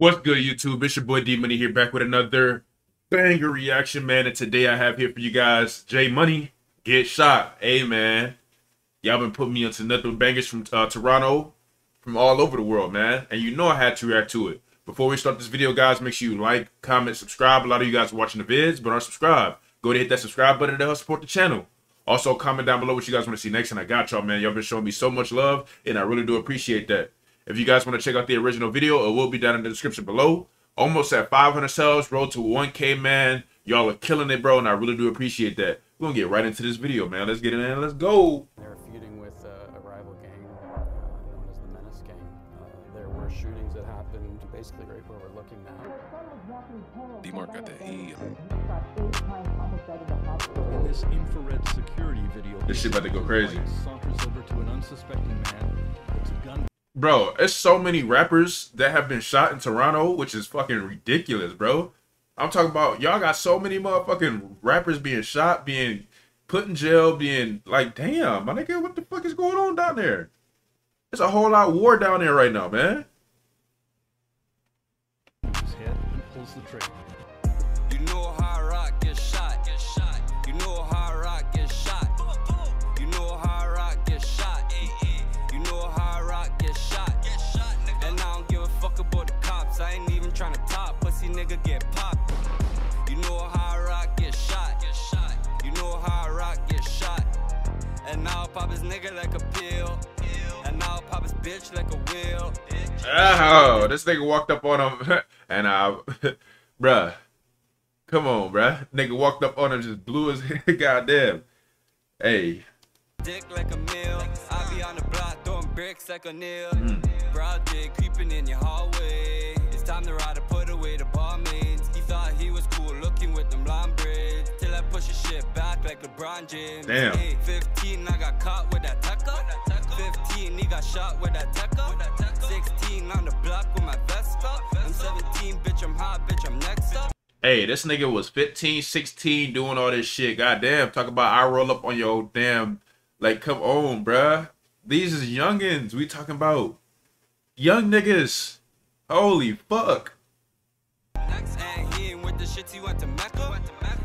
What's good, YouTube? It's your boy D Money here, back with another banger reaction, man. And today I have here for you guys J Money, Get Shot. Hey, man, y'all been putting me onto nothing but bangers from Toronto, from all over the world, man. And you know I had to react to it. Before we start this video, guys, make sure you like, comment, subscribe. A lot of you guys are watching the vids, but aren't subscribed. Go ahead and hit that subscribe button to help support the channel. Also, comment down below what you guys want to see next, and I got y'all, man. Y'all been showing me so much love, and I really do appreciate that. If you guys want to check out the original video, it will be down in the description below. Almost at 500 subs, road to 1K, man. Y'all are killing it, bro, and I really do appreciate that. We're going to get right into this video, man. Let's get in and let's go. They're feuding with a rival gang known as the Menace Gang. There were shootings that happened basically right where we're looking now. D Mark got the E. In this infrared security video, this shit about to go crazy. Saunters over to an unsuspecting man, puts a gun. Bro, there's so many rappers that have been shot in Toronto, which is fucking ridiculous, bro. I'm talking about y'all got so many motherfucking rappers being shot, being put in jail, being like, damn, my nigga, what the fuck is going on down there? There's a whole lot of war down there right now, man. His head and pulls the trigger. You know how I rock, get shot, get shot. You know how I rock, get shot. You know how I rock, get shot. You know how I rock. I ain't even trying to top, pussy nigga get popped. You know how I rock, get shot, get shot. You know how I rock, get shot. And now pop his nigga like a pill. And now pop his bitch like a wheel. Oh, this nigga walked up on him and bruh. Come on, bruh. Nigga walked up on him, just blew his head, goddamn. Hey. Dick like a mill. I be on the block throwing bricks like a nail. Broad dick creeping in your hallway. Time to ride to put away the ball means. He thought he was cool looking with them long braids. Till I push his shit back like LeBron James. Damn. 15, I got caught with that tucker. 15, he got shot with that tucker. 16 on the block with my vest up. I'm 17, bitch, I'm hot, bitch, I'm next up. Hey, this nigga was 15, 16 doing all this shit. Goddamn, talk about I roll up on your damn. Like, come on, bruh. These is youngins. We talking about young niggas. Holy fuck. And he ain't with the shit, he went to Mecca.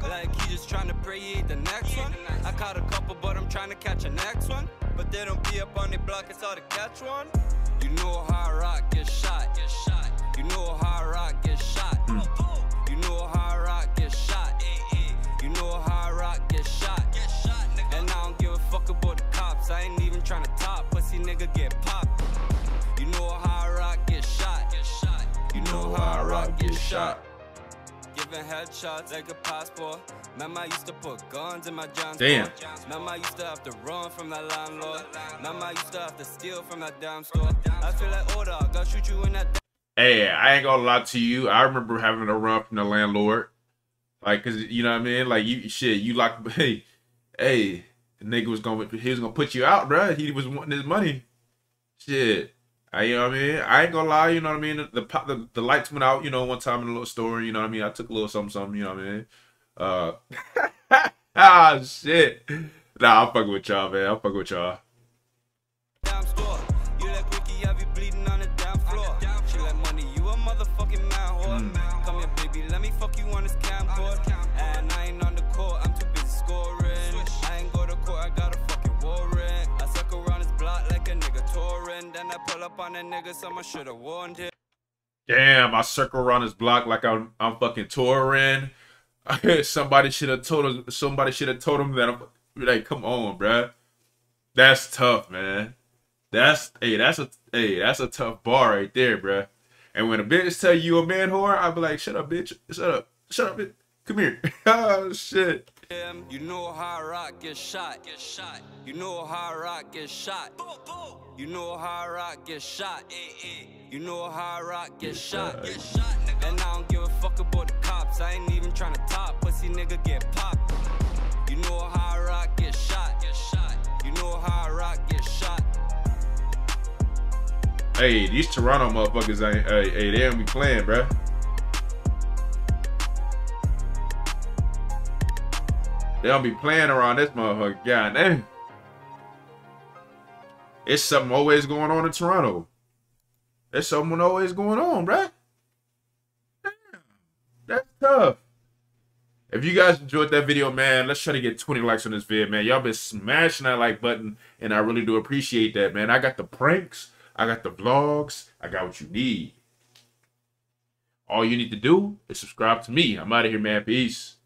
Like he just trying to pray he ain't the next one. I caught a couple, but I'm trying to catch a next one. But they don't be up on the block, it's hard to catch one. You know how I rock, get shot, get shot. You know how I rock, get shot. You know how I rock, get shot. You know how I rock, get shot. And I don't give a fuck about the cops. I ain't even trying to top, pussy nigga get popped. You know how I rock, get shot. You know how I rock, get shot. Giving headshots like a passport. Mama used to put guns in my John's. Damn. Mama used to have to run from that landlord. Mama used to have to steal from that damn store. I feel like order, I gotta shoot you in that. Hey, I ain't gonna lie to you. I remember having to run from the landlord. Like, cause you know what I mean? Like you shit, you locked hey, the nigga was gonna put you out, bruh. He was wanting his money. Shit. You know what I mean? I ain't gonna lie, you know what I mean? The lights went out, you know, one time in a little store, you know what I mean? I took a little something, you know what I mean? Ah, shit. Nah, I'm fucking with y'all, man. I'm fucking with y'all. Damn store. You like Ricky, I be bleeding on the damn floor. She like money, you a motherfucking man whore. Come here, baby, let me fuck you on this cam board. And I ain't on the court, I'm too busy scoring. I ain't go to court, I got a fucking warrant. I suck around his block like a nigga touring, then I pull up on a nigga, someone should have warned him. Damn, I circle around his block like I'm fucking touring. somebody should have told him that I'm like, come on, bruh. That's tough, man. That's a tough bar right there, bruh. And when a bitch tell you a man whore, I'll be like, shut up, bitch. Shut up. Shut up, bitch. Come here. Oh shit. You know how I rock, get shot, get shot. You know how I rock, get shot. You know how I rock, get shot. You know how I rock, get shot, get shot. And I don't give a fuck about the cops. I ain't even trying to top, pussy nigga get popped. You know how I rock, get shot, get shot. You know how I rock, get shot. Hey, these Toronto motherfuckers ain't they don't be playing, bruh. They don't be playing around this motherfucker. God damn. It's something always going on in Toronto. There's something always going on, bruh. That's tough. If you guys enjoyed that video, man, let's try to get 20 likes on this vid, man. Y'all been smashing that like button, and I really do appreciate that, man. I got the pranks. I got the vlogs. I got what you need. All you need to do is subscribe to me. I'm out of here, man. Peace.